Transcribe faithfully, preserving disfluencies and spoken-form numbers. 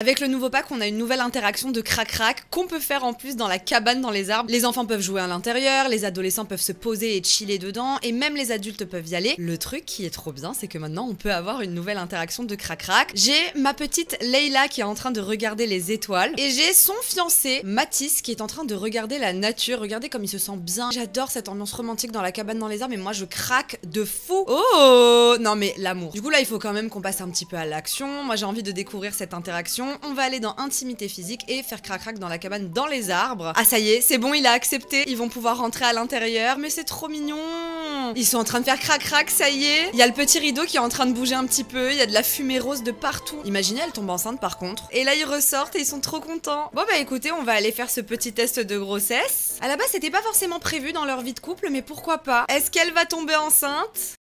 Avec le nouveau pack, on a une nouvelle interaction de crac-crac qu'on peut faire en plus dans la cabane dans les arbres. Les enfants peuvent jouer à l'intérieur, les adolescents peuvent se poser et chiller dedans, et même les adultes peuvent y aller. Le truc qui est trop bien, c'est que maintenant on peut avoir une nouvelle interaction de crac-crac. J'ai ma petite Leila qui est en train de regarder les étoiles, et j'ai son fiancé Matisse qui est en train de regarder la nature. Regardez comme il se sent bien. J'adore cette ambiance romantique dans la cabane dans les arbres, mais moi je craque de fou. Oh non mais l'amour. Du coup là il faut quand même qu'on passe un petit peu à l'action. Moi j'ai envie de découvrir cette interaction. On va aller dans intimité physique et faire crac-crac dans la cabane dans les arbres. Ah ça y est, c'est bon, il a accepté. Ils vont pouvoir rentrer à l'intérieur, mais c'est trop mignon. Ils sont en train de faire crac-crac, ça y est. Il y a le petit rideau qui est en train de bouger un petit peu. Il y a de la fumée rose de partout. Imaginez, elle tombe enceinte par contre. Et là, ils ressortent et ils sont trop contents. Bon bah écoutez, on va aller faire ce petit test de grossesse. À la base, c'était pas forcément prévu dans leur vie de couple, mais pourquoi pas? Est-ce qu'elle va tomber enceinte?